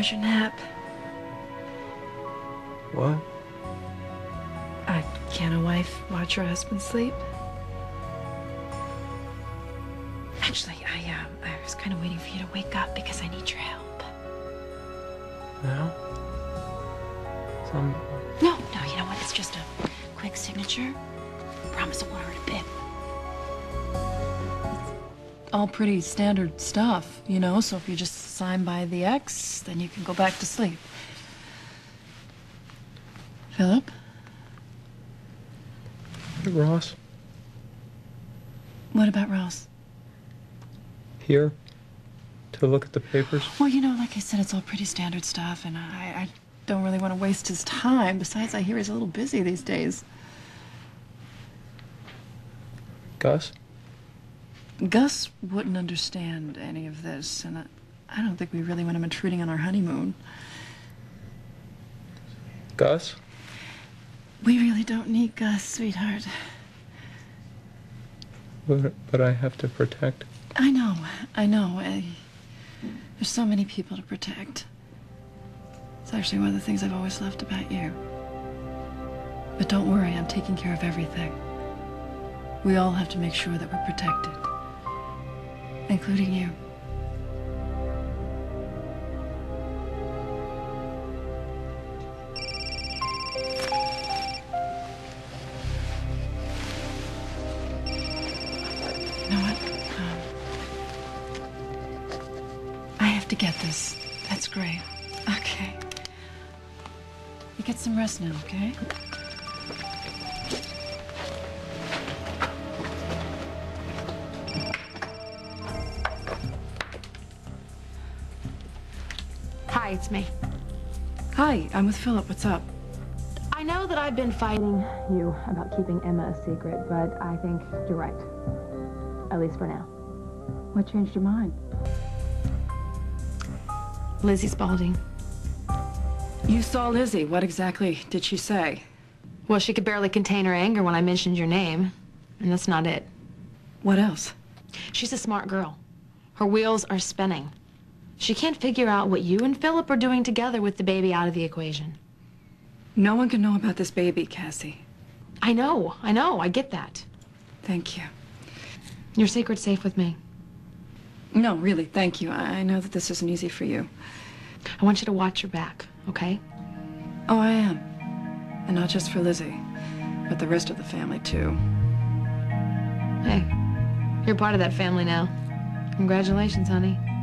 was your nap? What? Can a wife watch her husband sleep? Actually, I was kind of waiting for you to wake up because I need your help. Now? No, you know what? It's just a quick signature. Promise I won't hurt a bit. All pretty standard stuff, you know, so if you just sign by the X, then you can go back to sleep. Philip? Hey, Ross. What about Ross? Here, to look at the papers. Well, you know, like I said, it's all pretty standard stuff, and I don't really want to waste his time. Besides, I hear he's a little busy these days. Gus? Gus wouldn't understand any of this, and I don't think we really want him intruding on our honeymoon. Gus? We really don't need Gus, sweetheart. But I have to protect. I know. There's so many people to protect. It's actually one of the things I've always loved about you. But don't worry, I'm taking care of everything. We all have to make sure that we're protected, including you. To get this. That's great. Okay. You get some rest now, okay? Hi, it's me. Hi, I'm with Philip. What's up? I know that I've been fighting you about keeping Emma a secret, but I think you're right. At least for now. What changed your mind? Lizzie Spalding. You saw Lizzie. What exactly did she say? Well, she could barely contain her anger when I mentioned your name. And that's not it. What else? She's a smart girl. Her wheels are spinning. She can't figure out what you and Philip are doing together with the baby out of the equation. No one can know about this baby, Cassie. I know. I get that. Thank you. Your secret's safe with me. No, really, thank you. I know that this isn't easy for you. I want you to watch your back, okay? Oh, I am. And not just for Lizzie, but the rest of the family, too. Hey, you're part of that family now. Congratulations, honey.